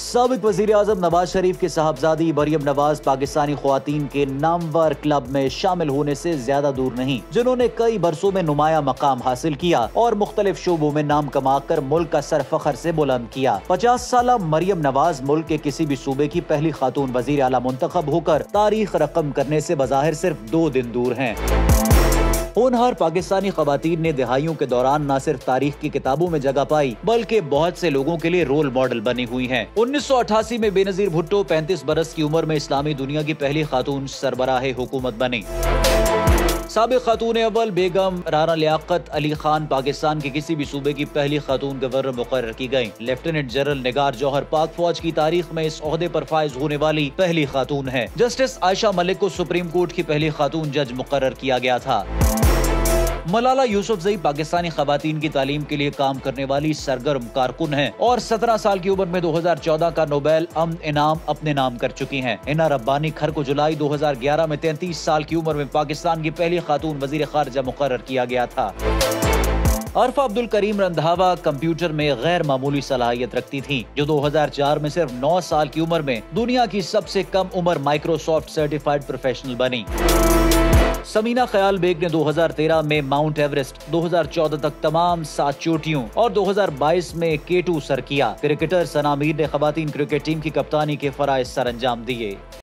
साबित वज़ीर आज़म नवाज शरीफ के साहबजादी मरियम नवाज पाकिस्तानी ख्वातीन के नामवर क्लब में शामिल होने से ज्यादा दूर नहीं, जिन्होंने कई बरसों में नुमाया मकाम हासिल किया और मुख्तलिफ शोबों में नाम कमा कर मुल्क का सर फखर से बुलंद किया। 50 साल मरियम नवाज मुल्क के किसी भी सूबे की पहली खातून वज़ीर आला मुंतखब होकर तारीख रकम करने से बज़ाहिर सिर्फ 2 दिन दूर हैं। होनहार पाकिस्तानी खवातीन ने दिहाइयों के दौरान न सिर्फ तारीख की किताबों में जगह पाई बल्कि बहुत से लोगों के लिए रोल मॉडल बनी हुई हैं। 1988 में बेनजीर भुट्टो 35 बरस की उम्र में इस्लामी दुनिया की पहली खातून सरबराहे हुकूमत बनी। साबिक़ खातून अव्वल बेगम राना लियाक़त अली खान पाकिस्तान के किसी भी सूबे की पहली खातून गवर्नर मुकर्रर की गयी। लेफ्टिनेंट जनरल निगार जौहर पाक फौज की तारीख में इस ओहदे पर फाइज होने वाली पहली खातून है। जस्टिस आयशा मलिक को सुप्रीम कोर्ट की पहली खातून जज मुकर्रर किया गया था। मलाला यूसुफ़ज़ई पाकिस्तानी ख़वातीन की तालीम के लिए काम करने वाली सरगर्म कारकुन हैं और 17 साल की उम्र में 2014 का नोबेल अमन इनाम अपने नाम कर चुकी हैं। इना रब्बानी खर को जुलाई 2011 में 33 साल की उम्र में पाकिस्तान की पहली खातून वज़ीर ख़ारजा मुकर्रर किया गया था। अर्फा अब्दुल करीम रंधावा कंप्यूटर में गैर मामूली सलाहियत रखती थीं, जो 2004 में सिर्फ 9 साल की उम्र में दुनिया की सबसे कम उम्र माइक्रोसॉफ्ट सर्टिफाइड प्रोफेशनल बनी। समीना बेग ने 2013 में माउंट एवरेस्ट, 2014 तक तमाम 7 चोटियों और 2022 में K2 सर किया। क्रिकेटर सना मीर ने खवातीन क्रिकेट टीम की कप्तानी के फराइज सर अंजाम दिए।